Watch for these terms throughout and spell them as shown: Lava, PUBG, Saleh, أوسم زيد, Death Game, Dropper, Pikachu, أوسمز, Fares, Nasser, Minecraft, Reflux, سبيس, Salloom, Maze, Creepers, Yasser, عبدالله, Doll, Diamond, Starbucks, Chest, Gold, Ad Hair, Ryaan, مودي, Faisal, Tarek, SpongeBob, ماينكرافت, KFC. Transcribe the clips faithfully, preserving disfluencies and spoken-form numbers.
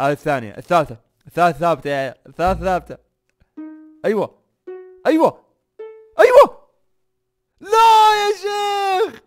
هذه الثانية، الثالثة، الثالثة ثابتة يا عيال، الثالثة ثابتة. أيوه أيوه أيوه. لا يا شيخ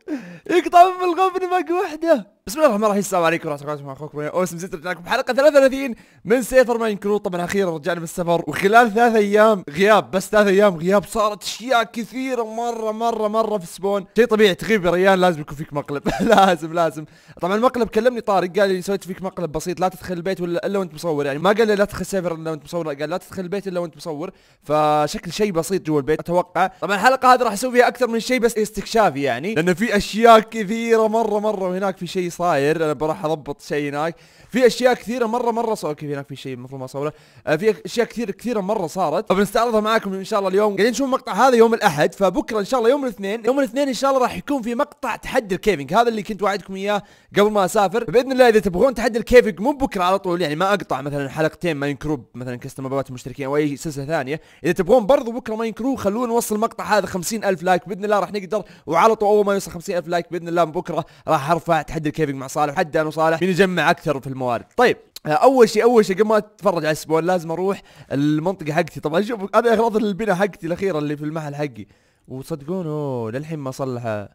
يقطع من الغبن باقي وحدة. بسم الله الرحمن الرحيم، السلام عليكم ورحمة الله وبركاته، مع أخوكم أوسم زيد، رجعنا لكم بحلقة ثلاثة وثلاثين من سيفر ماينكرافت. طبعا أخيرا رجعنا من السفر، وخلال ثلاث أيام غياب، بس ثلاث أيام غياب صارت أشياء كثيرة مرة مرة مرة في السبون، شيء طبيعي تغيب يا ريان لازم يكون فيك مقلب، لازم لازم. طبعا المقلب كلمني طارق قال لي سويت فيك مقلب بسيط، لا تدخل البيت ولا إلا وأنت مصور، يعني ما قال لي لا تدخل السيفر إلا وأنت مصور، قال لا تدخل البيت إلا وأنت مصور، فشكل شيء بسيط جوا البيت أتوقع. طبعا الحلقة هذه راح أسوي فيها أكثر من شيء بس استكشافي، يعني لأن في أشياء كثيرة مرة مرة، وهناك في شيء صاير انا بروح اضبط شيء هناك، في اشياء كثيره مره مره صار. اوكي هناك في شيء المفروض ما اصوره، في اشياء كثيره كثيره مره صارت، فبنستعرضها معاكم ان شاء الله اليوم. قاعدين نشوف مقطع هذا يوم الاحد، فبكره ان شاء الله يوم الاثنين، يوم الاثنين ان شاء الله راح يكون في مقطع تحدي الكيفنج، هذا اللي كنت وعدكم اياه قبل ما اسافر باذن الله. اذا تبغون تحدي الكيفنج مو بكره على طول، يعني ما اقطع مثلا حلقتين ماينكرو مثلا كاستمبابات مشتركين او اي سلسله ثانيه، اذا تبغون برضو بكره ماينكرو خلونا نوصل المقطع هذا خمسين ألف لايك باذن الله، راح نقدر. وعلى طول اول ما يوصل خمسين ألف لايك باذن الله بكره راح ارفع تحدي الكيفنج مع صالح، حد انا وصالح مين يجمع اكثر في الموارد. طيب اول شيء اول شيء قبل ما اتفرج على السبون لازم اروح المنطقه حقتي. طبعا شوف هذا اغراض البناء حقتي الاخيره اللي في المحل حقي، وصدقون اوه للحين ما صلحها،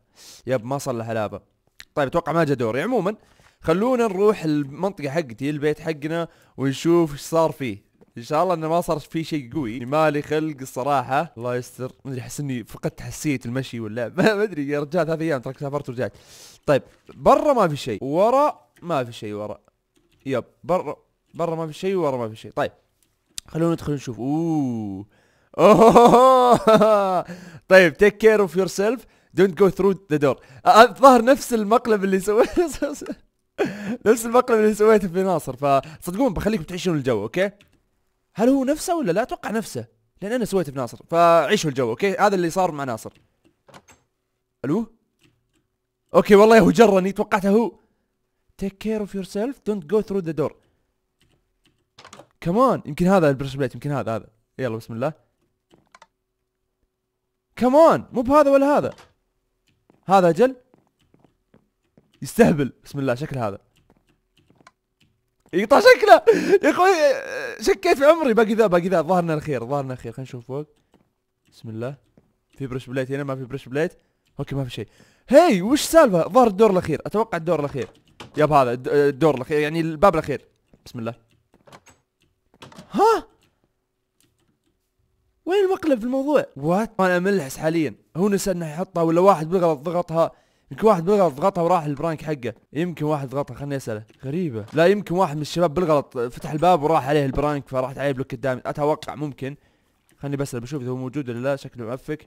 يب ما صلحها لابا. طيب اتوقع ما جا دوري. عموما خلونا نروح المنطقه حقتي البيت حقنا ونشوف ايش صار فيه، ان شاء الله انه ما صار في شيء قوي مالي خلق الصراحه. الله يستر، ما ادري احس اني فقدت حسيه المشي ولا ما ادري يا رجال، ثلاث ايام ترك سافرت ورجعت. طيب برا ما في شيء، ورا ما في شيء، ورا يب برا برا ما في شيء، ورا ما في شيء. طيب خلونا ندخل نشوف. اوه اوه طيب تيك كير اوف يور سيلف دونت جو ثرو ذا دور. الظاهر نفس المقلب اللي سويته نفس المقلب اللي سويته في ناصر، فصدقون بخليكم تعيشون الجو. اوكي هل هو نفسه ولا لا؟ اتوقع نفسه لان انا سويته في ناصر، فعيشوا الجو. اوكي هذا اللي صار مع ناصر. الو اوكي والله هو جرني، توقعته هو. تيك كير اوف يور سيلف دونت جو ثرو ذا دور. كمان يمكن هذا البرش بليت، يمكن هذا هذا يلا بسم الله. كمان مو بهذا ولا هذا، هذا اجل يستهبل. بسم الله شكل هذا يقطع شكله يا اخوي، شكيت في عمري. باقي ذا باقي ذا ظهرنا الخير ظهرنا الخير. خلينا نشوف فوق. بسم الله في برش بليت هنا، ما في برش بليت. اوكي ما في شيء. هي وش سالفه؟ ظهر الدور الاخير، اتوقع الدور الاخير. ياب هذا الدور الاخير يعني الباب الاخير. بسم الله. ها وين المقلب في الموضوع؟ وات انا ملحس حاليا، هو نسى انه يحطها ولا واحد بالغلط ضغطها؟ يمكن واحد بالغلط ضغطها وراح البرانك حقه، يمكن واحد ضغطها. خلني اساله، غريبه. لا يمكن واحد من الشباب بالغلط فتح الباب وراح عليه البرانك فراحت عليه بلوك الدامج، اتوقع ممكن. خلني بساله بشوف اذا هو موجود ولا لا، شكله معفك.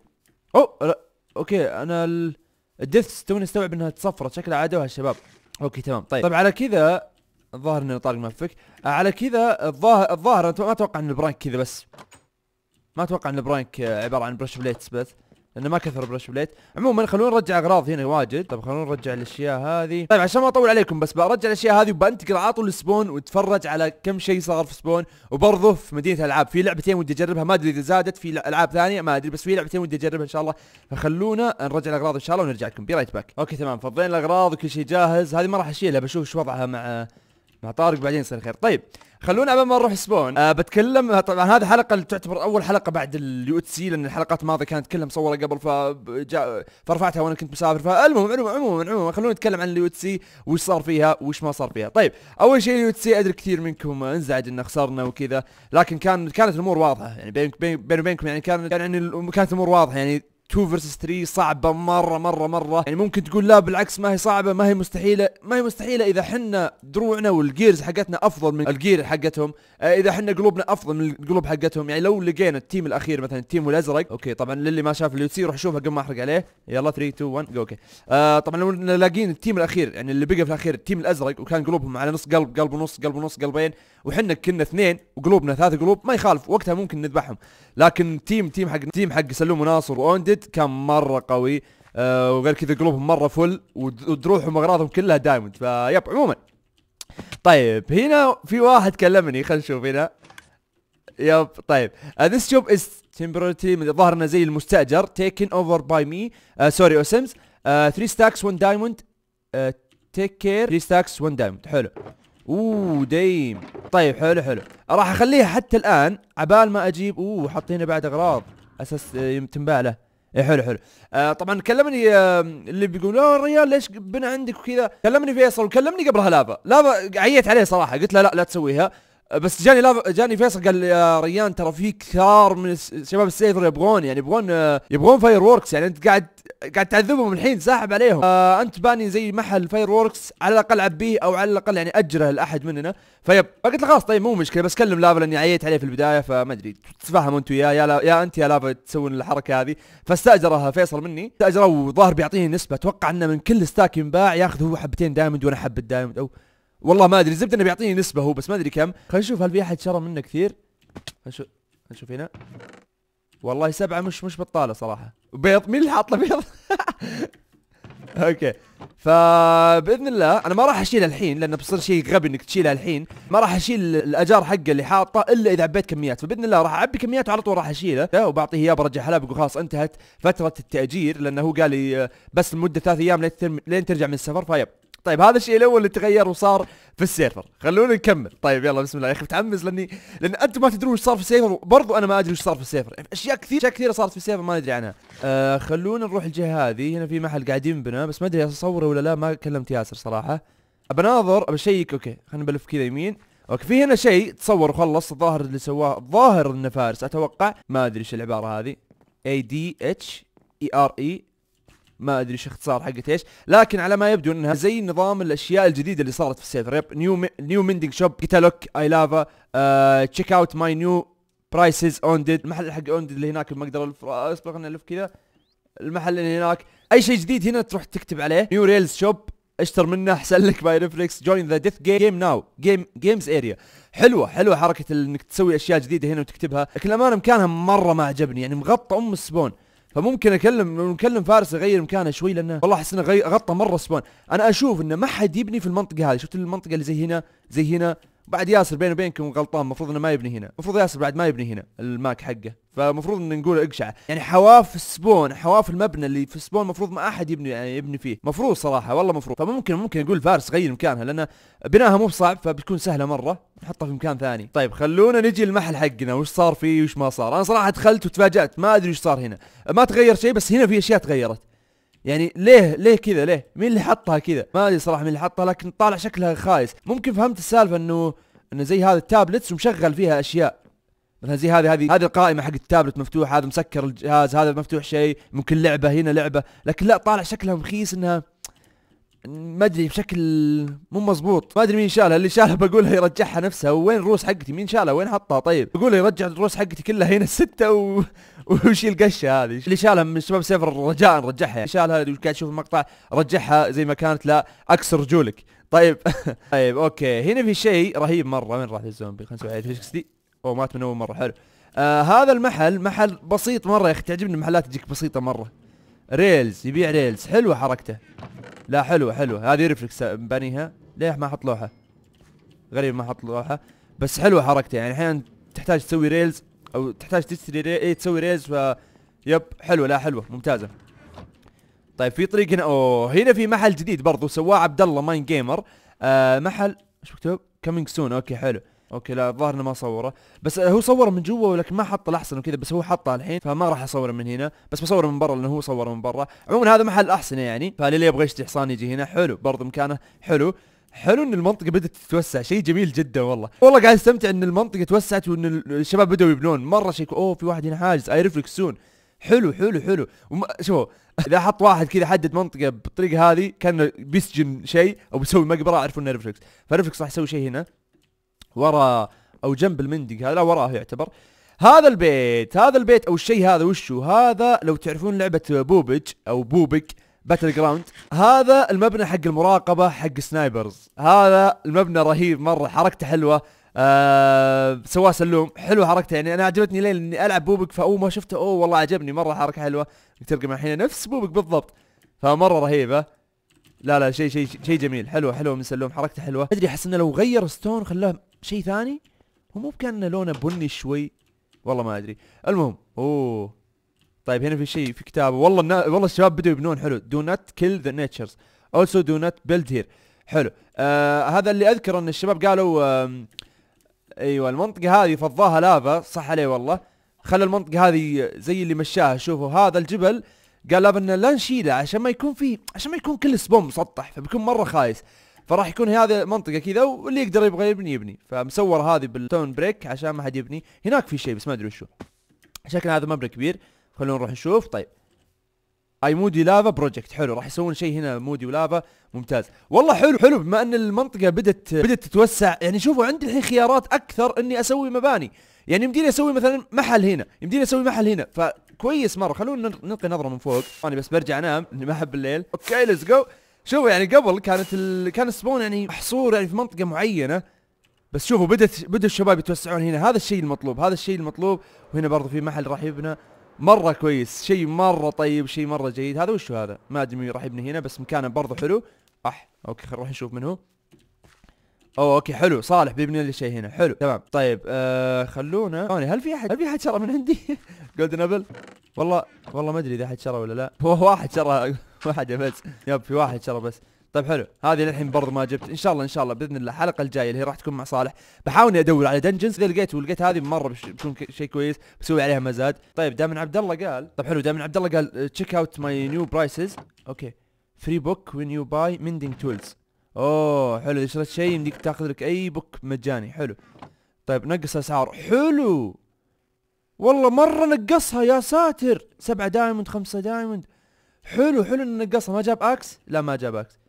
اوه لا. اوكي انا ال... الدث توني استوعب انها تصفرت، شكلها عادوها الشباب. اوكي تمام. طيب طيب على كذا الظاهر ان طارق معفك. على كذا الظاهر الظاهر انا ما اتوقع ان البرانك كذا، بس ما اتوقع ان البرانك عباره عن برش بليتس بس، لانه ما كثر برش بليت. عموما خلونا نرجع اغراض هنا واجد. طيب خلونا نرجع الاشياء هذه. طيب عشان ما اطول عليكم بس برجع الاشياء هذه وبنتقل على طول السبون، واتفرج على كم شيء صار في سبون. وبرضه في مدينه العاب في لعبتين ودي اجربها، ما ادري اذا زادت في العاب ثانيه ما ادري، بس في لعبتين ودي اجربها ان شاء الله. فخلونا نرجع الاغراض ان شاء الله ونرجع لكم. بي رايت باك. اوكي تمام فضينا الاغراض وكل شيء جاهز. هذه ما راح اشيلها، بشوف ايش وضعها مع مع طارق بعدين يصير خير. طيب خلونا قبل ما نروح سبون أه بتكلم. طبعا هذه حلقه اللي تعتبر اول حلقه بعد اليو اتش سي، لان الحلقات الماضيه كانت كلها مصوره قبل ف فرفعتها وانا كنت مسافر. فالمهم عموما عموما عموما خلونا نتكلم عن اليو اتش سي، وش صار فيها وش ما صار فيها. طيب اول شيء اليو اتش سي ادري كثير منكم انزعج ان خسرنا وكذا، لكن كان كانت الامور واضحه يعني بين بين وبينكم، يعني كانت يعني كانت الامور واضحه، يعني تو فيرسس ثري صعبة مرة مرة مرة، يعني ممكن تقول لا بالعكس ما هي صعبة، ما هي مستحيلة، ما هي مستحيلة إذا حنا دروعنا والجيرز حقتنا أفضل من الجير حقتهم، إذا حنا قلوبنا أفضل من القلوب حقتهم، يعني لو لقينا التيم الأخير مثلا التيم الأزرق. أوكي طبعا للي ما شاف اليو تي روح شوفها قبل ما أحرق عليه. يلا ثري تو ون جو. أوكي آه طبعا لو لاقين التيم الأخير يعني اللي بقى في الأخير التيم الأزرق، وكان قلوبهم على نص قلب، قلب ونص، قلب ونص، قلبين، وحنا كنا اثنين وقلوبنا ثلاث قلوب، ما يخالف وقتها ممكن نذبحهم. لكن تيم تيم حق تيم حق سلوم وناصر واوندد كان مره قوي، أه وغير كذا قلوبهم مره فل، ودروعهم واغراضهم كلها دايموند. فيب عموما طيب هنا في واحد كلمني، خلينا نشوف هنا. يب طيب this job is temporarily ظهر انه زي المستاجر taken over by me سوري اوسمز three stacks one diamond take care three stacks one diamond. حلو اوه دايم. طيب حلو حلو، راح اخليها حتى الان عبال ما اجيب. اوه حط هنا بعد اغراض اساس تنباع له. اي حلو حلو. آه طبعا كلمني آه اللي بيقول اه ريال ليش بنا عندك وكذا، كلمني فيصل وكلمني قبلها لافا. لافا عيت عليه صراحه، قلت له لا لا تسويها، بس جاني لافا جاني فيصل قال يا ريان ترى في كثار من شباب السيفر يبغون يعني يبغون آه يبغون فاير ووركس، يعني انت قاعد قاعد تعذبهم الحين، ساحب عليهم. آه انت باني زي محل فاير ووركس، على الاقل عبيه او على الاقل يعني اجره لاحد مننا. فيب فقلت له خلاص طيب مو مشكله، بس كلم لافا لاني عييت عليه في البدايه، فما ادري تتفاهموا انتم يا يا, يا انت يا لافا تسوون الحركه هذه. فاستاجرها فيصل مني، استاجره وظاهر بيعطيني نسبه، اتوقع انه من كل ستاك ينباع ياخذ هو حبتين دايموند وانا حبه دايموند، او والله ما ادري. الزبده انه بيعطيني نسبه هو، بس ما ادري كم. خلينا نشوف هل في احد شرى منه كثير. خلينا نشوف هنا. والله سبعه مش مش بطاله صراحه. بيض مين اللي حاط له بيض؟ اوكي فباذن الله انا ما راح اشيلها الحين، لانه بصير شيء غبي انك تشيلها الحين. ما راح اشيل الاجار حقه اللي حاطه الا اذا عبيت كميات، فباذن الله راح اعبي كميات وعلى طول راح اشيله وبعطيه اياه، برجع حلاب بقول خلاص انتهت فتره التاجير، لانه هو قال لي بس لمده ثلاث ايام لين ترجع من السفر. فيب طيب هذا الشيء الاول اللي تغير وصار في السيرفر، خلونا نكمل. طيب يلا بسم الله يا اخي، متحمس لاني لان انتم ما تدرون وش صار في السيرفر، وبرضه انا ما ادري وش صار في السيرفر، يعني اشياء كثير اشياء كثيره صارت في السيرفر ما ندري عنها. آه خلونا نروح الجهه هذه، هنا في محل قاعدين بنا بس ما ادري اصوره ولا لا، ما كلمت ياسر صراحه. ابى اناظر ابى اشيك. اوكي خلينا نبلف كذا يمين. اوكي في هنا شيء تصور وخلص، الظاهر اللي سواه الظاهر انه فارس اتوقع، ما ادري ايش العباره هذه اي دي اتش اي ار اي، ما ادري ايش اختصار حقت ايش، لكن على ما يبدو انها زي نظام الاشياء الجديده اللي صارت في السيرفر. يب نيو نيو مندنج شوب، كتالوك اي لافا، تشيك اوت ماي نيو برايسز اون ديد، المحل حق اون ديد اللي هناك ما اقدر اصبر خلينا نلف كذا، المحل اللي هناك. اي شيء جديد هنا تروح تكتب عليه. نيو ريلز شوب اشتر منه احسن لك باي ريفلكس، جوين ذا ديث جيم ناو جيم جيمز اريا. حلوه حلوه حركه انك تسوي اشياء جديده هنا وتكتبها، لكن الامانه مكانها مره ما عجبني، يعني مغطى ام السبون. فممكن اكلم نكلم فارس يغير مكانه شوي، لانه والله احس انه غطى مره سبون. انا اشوف انه ما حد يبني في المنطقه هذه، شفت المنطقه اللي زي هنا زي هنا، بعد ياسر بيني وبينكم غلطان، المفروض انه ما يبني هنا، المفروض ياسر بعد ما يبني هنا الماك حقه، فالمفروض انه نقول اقشعه، يعني حواف السبون حواف المبنى اللي في السبون المفروض ما احد يبني يعني يبني فيه، مفروض صراحه والله مفروض. فممكن ممكن نقول فارس غير مكانها، لان بناها مو بصعب فبتكون سهله مره، نحطها في مكان ثاني. طيب خلونا نجي المحل حقنا وش صار فيه وش ما صار. انا صراحه دخلت وتفاجات، ما ادري وش صار هنا، ما تغير شيء بس هنا في اشياء تغيرت. يعني ليه ليه كذا ليه؟ مين اللي حطها كذا؟ ما ادري صراحه مين اللي حطها، لكن طالع شكلها خايس. ممكن فهمت السالفه انه انه زي هذا التابلتس ومشغل فيها اشياء، مثلا زي هذه هذه هذه القائمه حق التابلت مفتوح، هذا مسكر الجهاز، هذا مفتوح شيء، ممكن لعبه هنا لعبه، لكن لا طالع شكلها مخيس انها ما ادري بشكل مو مزبوط. ما ادري مين شالها، اللي شالها بقولها يرجعها نفسها. وين الروس حقتي؟ مين شالها؟ وين حطها؟ طيب بقولها يرجع الروس حقتي كلها هنا السته و... وشيل القشه هذه. اللي شالها من شباب سيفر رجاء رجعها، يعني شالها قاعد تشوف المقطع رجعها زي ما كانت، لا اكسر رجولك. طيب طيب اوكي هنا في شيء رهيب مره. وين راح الزومبي؟ خلنا نسوي عليه. اوه مات من اول مره. حلو. آه هذا المحل محل بسيط مره يا اخي، تعجبني المحلات تجيك بسيطه مره. ريلز يبيع ريلز، حلوه حركته. لا حلوه حلوه هذه ريفلكس بانيها، ليه ما حط لوحه؟ غريب ما حط لوحه، بس حلوه حركته، يعني احيانا تحتاج تسوي ريلز او تحتاج تشتري ري... ايه تسوي ريلز. ف يب حلوه، لا حلوه ممتازه. طيب في طريق هنا. اوه هنا في محل جديد برضو سواه عبد الله ماين جيمر. آه محل ايش مكتوب؟ كامينج سون. اوكي حلو. اوكي لا الظاهر انه ما صوره، بس هو صوره من جوا ولكن ما حط الاحسن وكذا، بس هو حطه الحين فما راح اصوره من هنا، بس بصوره من برا لانه هو صوره من برا. عموما هذا محل احسنه يعني، فاللي يبغى يشتري حصان يجي هنا. حلو برضه مكانه حلو. حلو ان المنطقه بدات تتوسع، شيء جميل جدا والله. والله قاعد استمتع ان المنطقه توسعت وان الشباب بداوا يبنون مره شيء. اوه في واحد هنا حاجز اي ريفلكس سون. حلو حلو حلو. شوفوا اذا حط واحد كذا حدد منطقه بالطريقه هذه كان بيسجن شيء او بيسوي مقبره، عرفوا انه ريفلكس، فريفلكس راح يسوي شيء هنا ورا او جنب المندق هذا، وراه يعتبر هذا البيت. هذا البيت او الشيء هذا وشو هذا؟ لو تعرفون لعبه بوبج او بوبك باتل جراوند، هذا المبنى حق المراقبه حق سنايبرز. هذا المبنى رهيب مره، حركته حلوه. آه سواه سلوم، حلوه حركته، يعني انا عجبتني ليه؟ لاني العب بوبك، فاول ما شفته اوه والله عجبني مره، حركه حلوه. ترقم الحين نفس بوبك بالضبط، فمره رهيبه. لا لا شيء شيء شيء جميل، حلوه حلوه من سلوم، حركته حلوه. ادري احس انه لو غير ستون خلاه شيء ثاني، هو مو بكان لونه بني شوي، والله ما ادري. المهم اوه طيب هنا في شيء في كتاب والله النا... والله الشباب بدوا يبنون. حلو. do not kill the natures also do not build here. حلو. آه هذا اللي اذكر ان الشباب قالوا آه ايوه المنطقة هذه فضاها لافا، صح عليه والله. خلى المنطقة هذه زي اللي مشاها، شوفوا هذا الجبل قال لافا ان لا نشيله عشان ما يكون فيه، عشان ما يكون كل سبوم مسطح فبيكون مرة خايس، فراح يكون هذه منطقة كذا واللي يقدر يبغى يبني يبني. فمسور هذه بالتون بريك عشان ما حد يبني هناك في شيء بس ما ادري وشو. شكله هذا مبنى كبير، خلونا نروح نشوف. طيب اي مودي لافا بروجكت، حلو راح يسوون شيء هنا مودي ولافا، ممتاز والله حلو حلو. بما ان المنطقه بدت بدت تتوسع، يعني شوفوا عندي الحين خيارات اكثر اني اسوي مباني، يعني يمديني اسوي مثلا محل هنا، يمديني اسوي محل هنا، فكويس مره. خلونا نلقي نظره من فوق، انا بس برجع انام اني ما احب الليل. اوكي ليتس جو. شوفوا يعني قبل كانت ال... كان السبون يعني محصور يعني في منطقه معينه، بس شوفوا بدت بدوا الشباب يتوسعون هنا، هذا الشيء المطلوب، هذا الشيء المطلوب. وهنا برضه في محل راح يبنى مرة كويس، شيء مرة طيب، شيء مرة جيد. هذا وشو هذا؟ ما ادري راح يبني هنا بس مكانه برضه حلو. اح اوكي خلينا نروح نشوف منه. اوه اوكي حلو، صالح بيبني لي شيء هنا حلو تمام. طيب آه خلونا ثواني، هل في احد هل في احد شرى من عندي؟ جولدن ابل والله والله ما ادري اذا احد شرى ولا لا. هو واحد شرى واحد بس، يب في واحد شرى بس. طيب حلو، هذه للحين برضه ما جبت. ان شاء الله ان شاء الله باذن الله الحلقه الجايه اللي هي راح تكون مع صالح بحاول اني ادور على دنجنز، اذا لقيت ولقيت هذه مره بتكون شيء كويس بسوي عليها مزاد. طيب دامن عبد الله قال، طيب حلو دامن عبد الله قال تشيك اوت ماي نيو برايسز. اوكي فري بوك وين يو باي مندنج تولز. اوه حلو، اذا شريت شيء يمديك تاخذ لك اي بوك مجاني. حلو طيب نقص اسعار، حلو والله مره نقصها يا ساتر. سبعة دايموند خمسة دايموند، حلو حلو انه نقصها. ما جاب اكس؟ لا ما جاب اكس.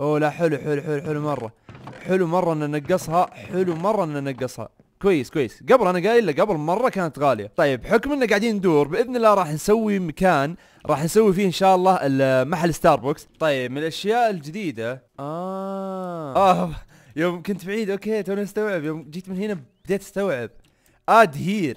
اوه لا حلو حلو حلو حلو مرة، حلو مرة ان ننقصها، حلو مرة ان ننقصها، كويس كويس. قبل انا قايل له قبل مرة كانت غالية. طيب حكم اننا قاعدين ندور باذن الله راح نسوي مكان راح نسوي فيه ان شاء الله محل ستاربكس. طيب من الاشياء الجديدة اه اه يوم كنت بعيد اوكي توني استوعب، يوم جيت من هنا بديت استوعب. اد هير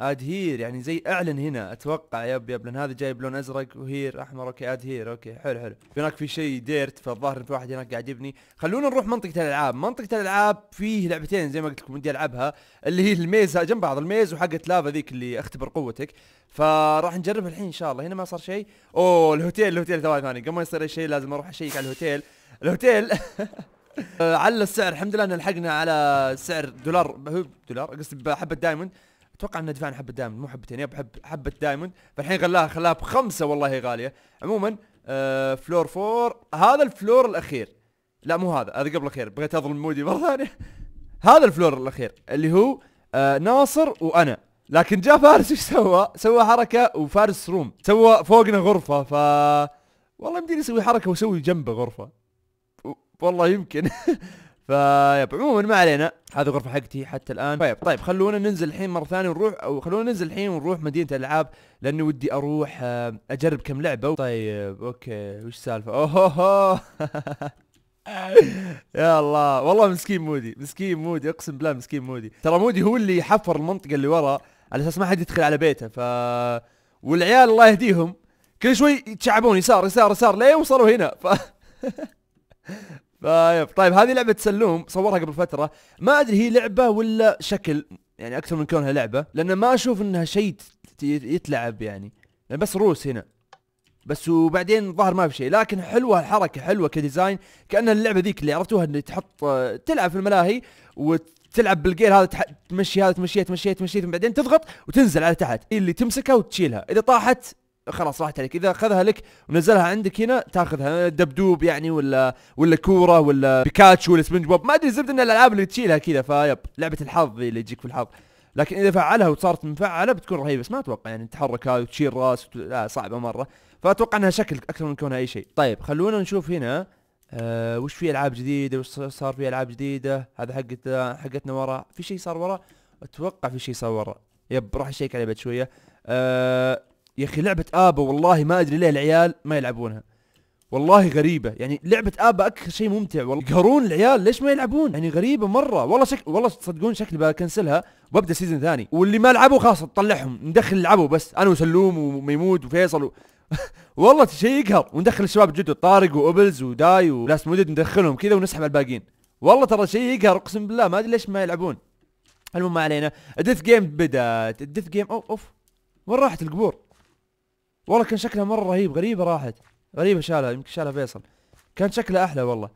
اد هير يعني زي اعلن هنا اتوقع. يب يب لان هذا جاي بلون ازرق وهير احمر. اوكي اد هير اوكي حلو حلو. هناك في شيء ديرت، فالظاهر في واحد هناك قاعد يبني. خلونا نروح منطقة الالعاب، منطقة الالعاب فيه لعبتين زي ما قلت لكم ودي العبها اللي هي الميز جنب بعض، الميز وحقة لافا ذيك اللي اختبر قوتك، فراح نجربها الحين ان شاء الله. هنا ما صار شيء. اوه الهوتيل الهوتيل ثواني ثانية قبل ما يصير اي شيء لازم اروح اشيك على الهوتيل الهوتيل على السعر. الحمد لله ان لحقنا على سعر دولار، هو دولار قصدي حبة دايموند، اتوقع انه دفعنا حبه دايموند مو حبتين، يب حب حبه دايموند، فالحين خلاها خلاها بخمسه والله غاليه. عموما آه فلور فور، هذا الفلور الاخير، لا مو هذا، هذا قبل الاخير، بغيت اظلم مودي مره ثانيه. هذا الفلور الاخير اللي هو آه ناصر وانا، لكن جاء فارس ايش سوى؟ سوى حركه وفارس روم، سوى فوقنا غرفه، ف والله يمديني اسوي حركه واسوي جنبه غرفه. والله يمكن. فيب عموما ما علينا، هذه غرفة حقتي حتى الآن. طيب طيب خلونا ننزل الحين مرة ثانية ونروح، أو خلونا ننزل الحين ونروح مدينة الألعاب لأني ودي أروح أجرب كم لعبة. طيب أوكي وش السالفة؟ أوهوهو. يا الله والله مسكين مودي، مسكين مودي أقسم بالله مسكين مودي. ترى مودي هو اللي حفر المنطقة اللي ورا على أساس ما حد يدخل على بيته، ف والعيال الله يهديهم كل شوي يتشعبون يسار يسار يسار لين وصلوا هنا ف طيب. طيب هذه لعبة سلوم صورها قبل فترة، ما ادري هي لعبة ولا شكل يعني اكثر من كونها لعبة، لان ما اشوف انها شيء يتلعب يعني، يعني بس روس هنا بس وبعدين ظهر ما في شيء، لكن حلوة الحركة حلوة كديزاين، كأنها اللعبة ذيك اللي عرفتوها اللي تحط تلعب في الملاهي وتلعب بالجير هذا تمشي هذا تمشي تمشي تمشي بعدين تضغط وتنزل على تحت، اللي تمسكها وتشيلها، اذا طاحت خلاص راحت عليك، اذا اخذها لك ونزلها عندك هنا تاخذها دبدوب يعني ولا ولا كوره ولا بيكاتشو ولا سبنج بوب، ما ادري زبد ان الالعاب اللي تشيلها كذا، فيب لعبه الحظ اللي تجيك في الحظ، لكن اذا فعلها وصارت مفعله بتكون رهيبه، بس ما اتوقع يعني تتحرك هذه وتشيل راس وت... لا صعبه مره، فاتوقع انها شكل اكثر من كونها اي شيء. طيب خلونا نشوف هنا أه وش في العاب جديده، وش صار في العاب جديده، هذا حقت حقتنا ورا، في شيء صار ورا؟ اتوقع في شيء صار ورا، يب راح اشيك عليه بعد شويه. أه يا اخي لعبة ابا والله ما ادري ليه العيال ما يلعبونها. والله غريبة، يعني لعبة ابا اكثر شيء ممتع والله، يقهرون العيال ليش ما يلعبون؟ يعني غريبة مرة، والله شك والله تصدقون شكلي بكنسلها وببدا سيزون ثاني، واللي ما لعبوا خلاص نطلعهم، ندخل يلعبوا بس انا وسلوم وميمود وفيصل و... والله شيء يقهر، وندخل الشباب الجدد طارق وابلز وداي ولاست مودد ندخلهم كذا ونسحب على الباقيين. والله ترى شيء يقهر اقسم بالله ما ادري ليش ما يلعبون. المهم ما علينا، الديث جيم بدات، الديث جيم اوف اوف وين راحت القبور؟ والله كان شكلها مره رهيب، غريبه راحت، غريبه شالها، يمكن شالها فيصل. كان شكله احلى والله.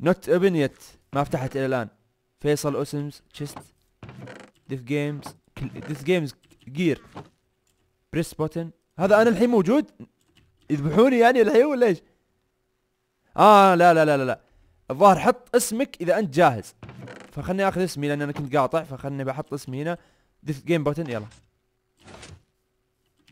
نوت ابنيت ما فتحت الى الان. فيصل اسمز تشيست ديف جيمز ديث جيمز جير بريس بوتن. هذا انا الحين موجود؟ يذبحوني يعني الحين ولا ايش؟ اه لا لا لا لا لا الظاهر حط اسمك اذا انت جاهز. فخلني اخذ اسمي لان انا كنت قاطع، فخلني بحط اسمي هنا ديث جيم بوتن. يلا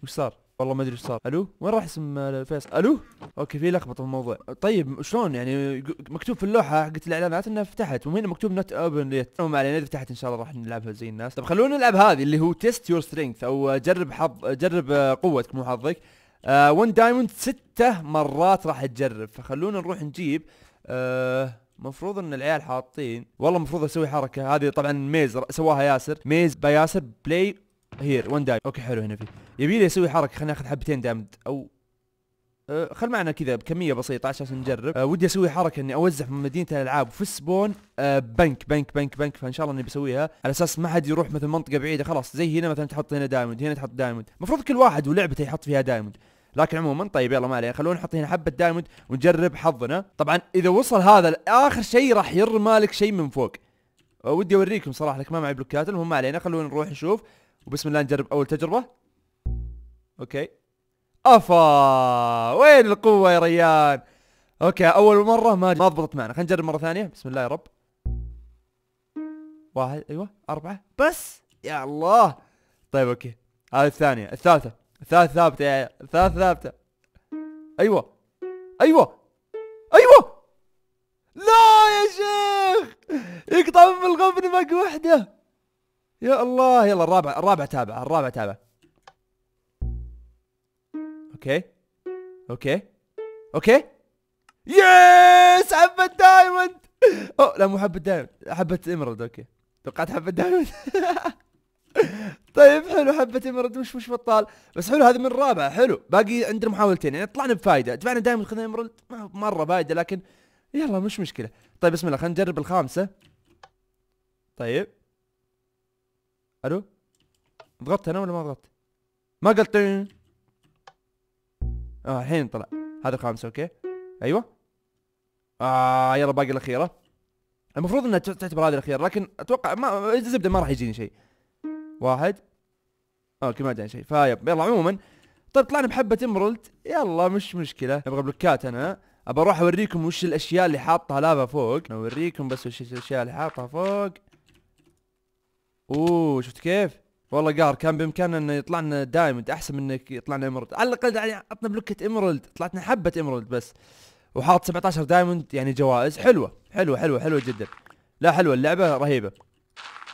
وش صار؟ والله ما ادري وش صار. الو وين راح اسم فيصل؟ الو اوكي في لخبطه في الموضوع. طيب شلون يعني مكتوب في اللوحه حقت الاعلانات انها فتحت وهنا مكتوب نوت اوبن ليت. ما علينا اذا فتحت ان شاء الله راح نلعبها زي الناس. طب خلونا نلعب هذه اللي هو تيست يور سترينث او جرب حظ، جرب قوتك مو حظك. آه ون دايموند سته مرات راح تجرب. فخلونا نروح نجيب آه مفروض ان العيال حاطين، والله مفروض اسوي حركه هذه طبعا ميز سواها ياسر، ميز با ياسر بلاي هير ون دايموند. اوكي حلو هنا في يبي لي اسوي حركه. خليني اخذ حبتين دايموند او آه خل معنا كذا بكميه بسيطه عشان نجرب. آه ودي اسوي حركه اني اوزع في مدينه الالعاب وفي السبون آه بنك بنك بنك بنك. فان شاء الله اني بسويها على اساس ما حد يروح مثل منطقه بعيده. خلاص زي هنا مثلا تحط هنا دايموند، هنا تحط دايموند، المفروض كل واحد ولعبته يحط فيها دايموند. لكن عموما طيب يلا ما عليه، خلونا نحط هنا حبه دايموند ونجرب حظنا. طبعا اذا وصل هذا اخر شيء راح يرمى لك شيء من فوق. ودي اوريكم صراحه لك ما معي بلوكات. المهم ما علينا خلونا نروح نشوف وبسم الله نجرب اول تجربه. اوكي افا وين القوه يا ريان. اوكي اول مره ما ما ضبطت معنا، خلينا نجرب مره ثانيه. بسم الله يا رب. واحد ايوه اربعه بس يا الله. طيب اوكي هذه الثانيه، الثالثه الثالث ثابتة يا عيال، الثالث ثابتة. أيوه أيوه أيوه لا يا شيخ يقطع في الغبن باقي وحدة يا الله. يلا الرابع الرابع تابع الرابع تابع. أوكي أوكي أوكي يس حبة دايموند. أوه لا مو حبة دايموند، حبة إمرالد. أوكي توقعت حبة دايموند. طيب حلو حبة إمرالد مش مش بطال، بس حلو هذا من الرابعة. حلو باقي عندنا محاولتين يعني طلعنا بفايدة، دفعنا دايما خذنا إمرالد مرة فايدة لكن يلا مش مشكلة. طيب بسم الله خلينا نجرب الخامسة. طيب ألو ضغطت أنا ولا ما ضغطت؟ ما قلت اه الحين طلع هذا الخامسة. أوكي أيوه آه يلا باقي الأخيرة. المفروض إنها تعتبر هذه الأخيرة لكن أتوقع ما الزبدة ما راح يجيني شيء. واحد اوكي ما جاني شيء فيب يلا عموما. طيب طلعنا بحبة إمرالد يلا مش مشكلة. ابغى بلوكات انا، ابى اروح اوريكم وش الاشياء اللي حاطها لافا فوق، اوريكم بس وش الاشياء اللي حاطها فوق. اوه شفت كيف؟ والله قهر كان بامكاننا انه يطلعنا دايموند احسن من انه يطلعنا إمرالد، على الاقل يعني عطنا بلوكة إمرالد، طلعتنا حبة إمرالد بس. وحاط سبعة عشر دايموند يعني جوائز حلوة حلوة حلوة حلوة جدا. لا حلوة اللعبة رهيبة.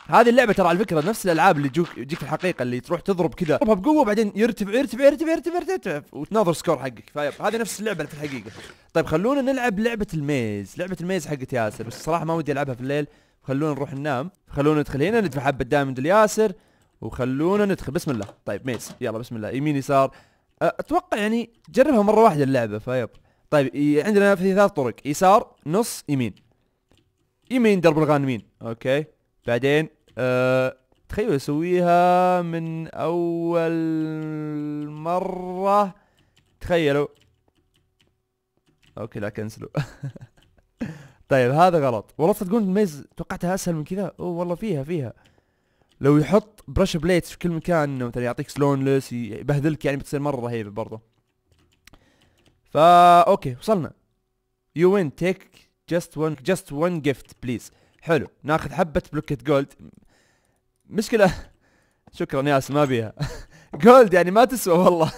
هذه اللعبة ترى على فكرة نفس الألعاب اللي تجيك تجيك في الحقيقة اللي تروح تضرب كذا تضربها بقوة بعدين يرتفع يرتفع يرتفع يرتفع يرتفع وتناظر سكور حقك. فيب هذه نفس اللعبة في الحقيقة. طيب خلونا نلعب لعبة الميز، لعبة الميز حقت ياسر بس الصراحة ما ودي ألعبها في الليل. خلونا نروح ننام، خلونا ندخل هنا ندفع حبة دايموند لياسر وخلونا ندخل بسم الله. طيب ميز يلا بسم الله يمين يسار. أتوقع يعني جربها مرة واحدة اللعبة فيب. طيب عندنا في ثلاث طرق، يسار نص يمين. يمين درب الغانمين أوكي بعدين أه تخيلوا اسويها من اول مره تخيلوا. اوكي لا كنسلوا. طيب هذا غلط والله تصدقون الميز توقعتها اسهل من كذا. اوه والله فيها فيها لو يحط برش بليتس في كل مكان مثلا يعطيك سلونلس يبهذلك يعني بتصير مره رهيبه برضه. فا اوكي وصلنا. يو وين تيك جاست ون جاست ون جيفت بليز. حلو ناخذ حبة بلوكة جولد. مشكلة شكرا ياسر ما بيها. جولد يعني ما تسوى والله.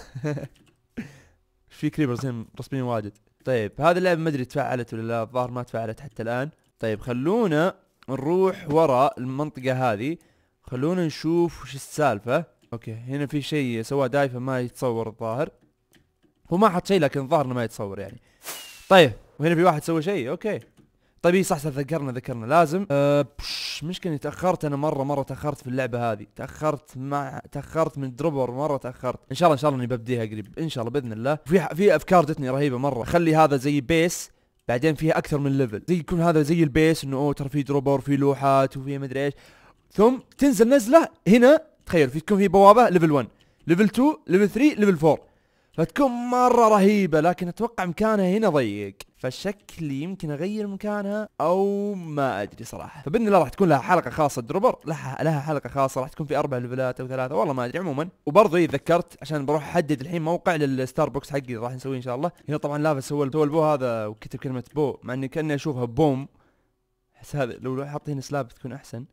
في كريبرز هنا رسمين واجد. طيب هذا اللعبة ما ادري تفعلت ولا لا، الظاهر ما تفعلت حتى الآن. طيب خلونا نروح وراء المنطقة هذه، خلونا نشوف وش السالفة. اوكي هنا في شيء سواه دايفة ما يتصور الظاهر. هو ما حط شيء لكن الظاهر انه ما يتصور يعني. طيب وهنا في واحد سوى شيء اوكي. طيب اي صح صح ذكرنا ذكرنا لازم أه مشكلة تأخرت انا مرة مرة تأخرت في اللعبة هذه، تأخرت مع تأخرت من دروبر مرة تأخرت. ان شاء الله ان شاء الله اني ببديها قريب ان شاء الله باذن الله. في في افكار جتني رهيبة مرة. خلي هذا زي بيس بعدين فيها اكثر من ليفل، زي يكون هذا زي البيس انه اوه ترى في دروبر وفي لوحات وفي مدري ايش، ثم تنزل نزلة هنا تخيل في تكون في بوابة ليفل واحد، ليفل اثنين، ليفل ثلاثة، ليفل أربعة، فتكون مرة رهيبة لكن اتوقع مكانها هنا ضيق. فشكلي يمكن اغير مكانها او ما ادري صراحه. فباذن الله راح تكون لها حلقه خاصه دروبر، لها لها حلقه خاصه راح تكون في اربع ليفلات او ثلاثه والله ما ادري. عموما وبرضه اي تذكرت عشان بروح احدد الحين موقع للستاربكس حقي راح نسويه ان شاء الله. هنا طبعا لافا سوى البو هذا وكتب كلمه بو مع اني كاني اشوفها بوم، احس هذا لو حاط هنا سلاب بتكون احسن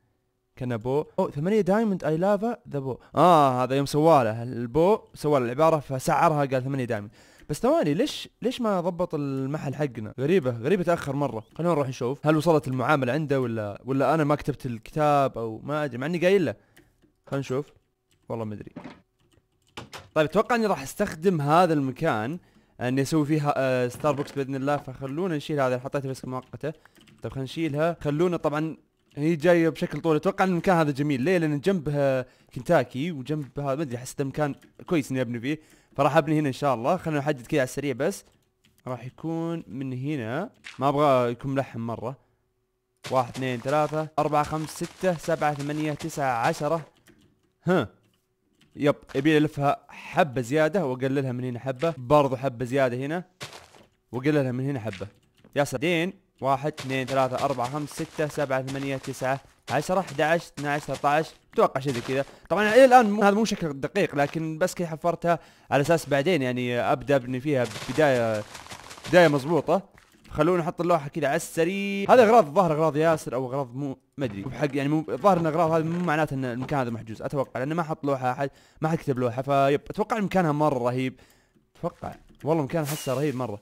كنا بو. او ثمانية دايموند اي لافا ذا بو. اه هذا يوم سواله البو سواله العباره فسعرها قال ثمانية دايموند. بس ثواني ليش ليش ما ضبط المحل حقنا؟ غريبة غريبة تأخر مرة. خلونا نروح نشوف هل وصلت المعاملة عنده ولا ولا أنا ما كتبت الكتاب أو ما أدري مع إني قايل له. خلونا نشوف والله ما أدري. طيب أتوقع إني راح أستخدم هذا المكان إني أسوي فيها آه ستاربكس بإذن الله. فخلونا نشيل هذا حطيته بس مؤقتة. طيب خلونا نشيلها. خلونا طبعا هي جاية بشكل طول. أتوقع إن المكان هذا جميل، ليه؟ لأن جنبها كنتاكي وجنبها ما أدري أحس هذا مكان كويس إني أبني فيه. فراح ابني هنا ان شاء الله. خلينا نحدد كذا على السريع بس راح يكون من هنا، ما ابغى يكون ملحم مره. واحد اثنين ثلاثة أربعة خمسة ستة سبعة ثمانية تسعة عشرة. ها يب يبي الفها حبة زيادة واقللها من هنا حبة، برضو حبة زيادة هنا واقللها من هنا حبة. يا سعدين واحد اثنين ثلاثة أربعة خمسة ستة سبعة ثمانية تسعة عشرة احد عشر اثنا عشر ثلاثة عشر اتوقع شيء زي كذا. طبعا الى الان هذا مو شكل دقيق لكن بس كي حفرتها على اساس بعدين يعني ابدا ابني فيها بدايه بدايه مضبوطه. خلونا نحط اللوحه كذا على السريع. هذا اغراض الظاهر اغراض ياسر او اغراض مو ما ادري بحق يعني مو الظاهر ان اغراض هذا مو معناته ان المكان هذا محجوز اتوقع لانه ما حط لوحه احد ما حد كتب لوحه. فيب اتوقع مكانها مره رهيب اتوقع والله مكان احسه رهيب مره.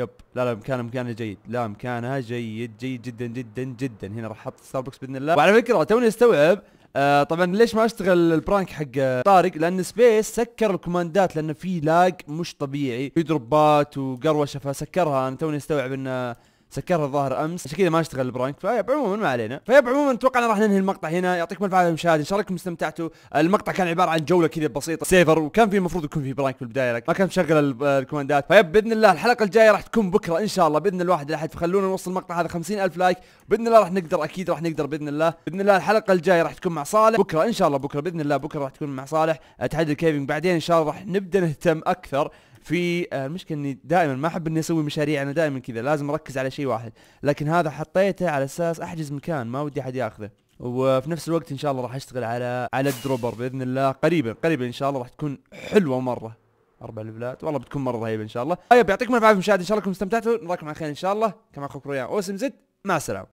يب لا لا مكانها مكانها جيد، لا مكانها جيد جيد جدا جدا جدا. هنا راح احط ستاربكس باذن الله. وعلى فكره توني استوعب آه طبعا ليش ما اشتغل البرانك حق طارق، لان سبيس سكر الكوماندات لانه في لاج مش طبيعي في دروبات وقروشه فسكرها. انا توني استوعب انه سكرها الظاهر امس عشان كذا ما اشتغل البرانك. فيب عموما ما علينا. فيب عموما اتوقع راح ننهي المقطع هنا. يعطيكم الف عافيه المشاهدين، ان شاء الله انكم استمتعتوا. المقطع كان عباره عن جوله كذا بسيطه سيفر وكان في المفروض يكون في برانك في البدايه لكن ما كان مشغل الكوماندات. فيب باذن الله الحلقه الجايه راح تكون بكره ان شاء الله باذن الواحد الاحد. فخلونا نوصل المقطع هذا خمسين ألف لايك باذن الله راح نقدر اكيد راح نقدر باذن الله. باذن الله الحلقه الجايه راح تكون مع صالح بكره ان شاء الله، بكره باذن الله بكره راح تكون مع صالح تحدي الكيفنج. بعدين ان شاء الله راح نبدا نهتم اكثر في المشكله اني دائما ما احب اني اسوي مشاريع، انا دائما كذا لازم اركز على شيء واحد، لكن هذا حطيته على اساس احجز مكان ما ودي احد ياخذه. وفي نفس الوقت ان شاء الله راح اشتغل على على الدروبر باذن الله قريبا قريبا ان شاء الله راح تكون حلوه مره. اربع ليفلات والله بتكون مره رهيبه ان شاء الله. طيب يعطيكم العافيه مشاهدين، ان شاء الله انكم استمتعتوا. نراكم على خير ان شاء الله. كما اخوكم ريان اوسم زد، مع السلامه.